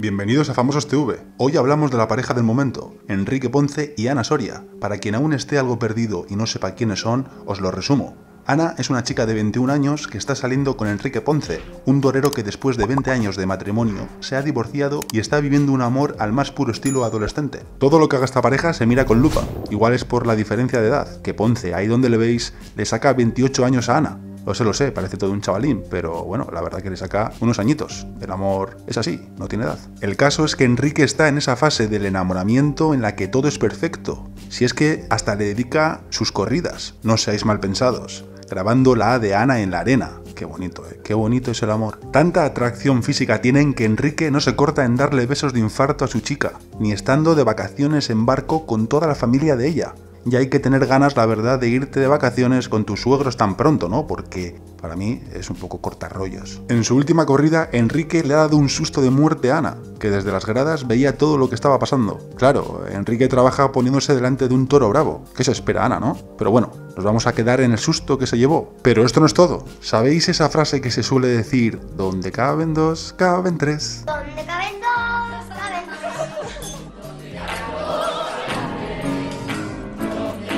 Bienvenidos a Famosos TV. Hoy hablamos de la pareja del momento, Enrique Ponce y Ana Soria. Para quien aún esté algo perdido y no sepa quiénes son, os lo resumo. Ana es una chica de 21 años que está saliendo con Enrique Ponce, un torero que después de 20 años de matrimonio se ha divorciado y está viviendo un amor al más puro estilo adolescente. Todo lo que haga esta pareja se mira con lupa, igual es por la diferencia de edad, que Ponce, ahí donde le veis, le saca 28 años a Ana. Lo sé, parece todo un chavalín, pero bueno, la verdad que le saca unos añitos. El amor es así, no tiene edad. El caso es que Enrique está en esa fase del enamoramiento en la que todo es perfecto. Si es que hasta le dedica sus corridas, no seáis mal pensados, grabando la A de Ana en la arena. Qué bonito, ¿eh? Qué bonito es el amor. Tanta atracción física tienen que Enrique no se corta en darle besos de infarto a su chica, ni estando de vacaciones en barco con toda la familia de ella. Y hay que tener ganas, la verdad, de irte de vacaciones con tus suegros tan pronto, ¿no? Porque para mí es un poco cortarrollos. En su última corrida, Enrique le ha dado un susto de muerte a Ana, que desde las gradas veía todo lo que estaba pasando. Claro, Enrique trabaja poniéndose delante de un toro bravo. ¿Qué se espera, Ana, no? Pero bueno, nos vamos a quedar en el susto que se llevó. Pero esto no es todo. ¿Sabéis esa frase que se suele decir? Donde caben dos, caben tres. Donde caben dos, caben tres.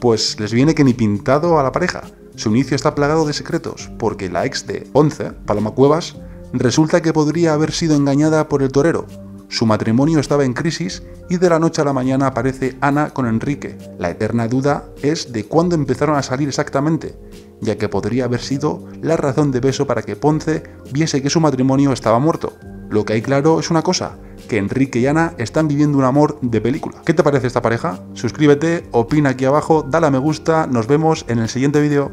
Pues les viene que ni pintado a la pareja. Su inicio está plagado de secretos, porque la ex de Ponce, Paloma Cuevas, resulta que podría haber sido engañada por el torero. Su matrimonio estaba en crisis y de la noche a la mañana aparece Ana con Enrique. La eterna duda es de cuándo empezaron a salir exactamente, ya que podría haber sido la razón de beso para que Ponce viese que su matrimonio estaba muerto. Lo que hay claro es una cosa, que Enrique y Ana están viviendo un amor de película. ¿Qué te parece esta pareja? Suscríbete, opina aquí abajo, dale a me gusta, nos vemos en el siguiente vídeo.